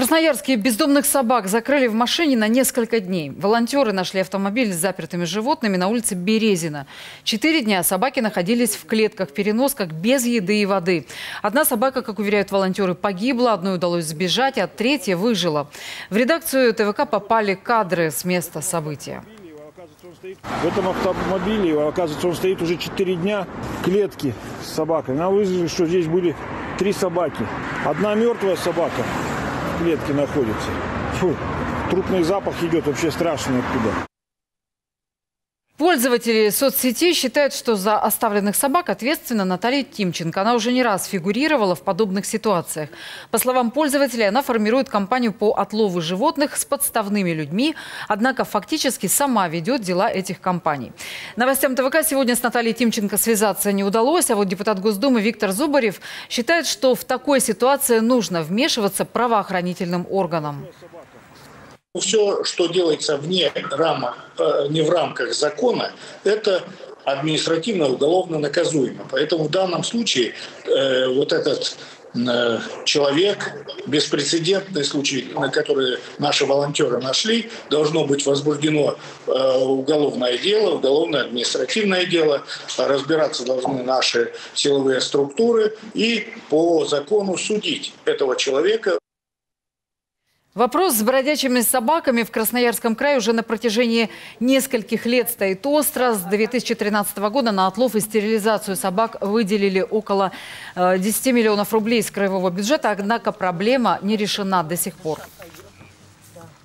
Красноярские бездомных собак закрыли в машине на несколько дней. Волонтеры нашли автомобиль с запертыми животными на улице Березина. 4 дня собаки находились в клетках-переносках без еды и воды. Одна собака, как уверяют волонтеры, погибла, одной удалось сбежать, а третья выжила. В редакцию ТВК попали кадры с места события. В этом автомобиле, оказывается, он стоит уже 4 дня, клетки с собакой. Нам вызвали, что здесь были 3 собаки. Одна мертвая собака в клетке находится. Фу, трупный запах идет вообще страшный оттуда. Пользователи соцсетей считают, что за оставленных собак ответственна Наталья Тимченко. Она уже не раз фигурировала в подобных ситуациях. По словам пользователей, она формирует кампанию по отлову животных с подставными людьми, однако фактически сама ведет дела этих компаний. Новостям ТВК сегодня с Натальей Тимченко связаться не удалось, а вот депутат Госдумы Виктор Зубарев считает, что в такой ситуации нужно вмешиваться правоохранительным органам. Все, что делается не в рамках закона, это административно-уголовно наказуемо. Поэтому в данном случае вот этот человек, беспрецедентный случай, на который наши волонтеры нашли, должно быть возбуждено уголовное дело, уголовно-административное дело. Разбираться должны наши силовые структуры и по закону судить этого человека. Вопрос с бродячими собаками в Красноярском крае уже на протяжении нескольких лет стоит остро. С 2013 года на отлов и стерилизацию собак выделили около 10 миллионов рублей с краевого бюджета, однако проблема не решена до сих пор.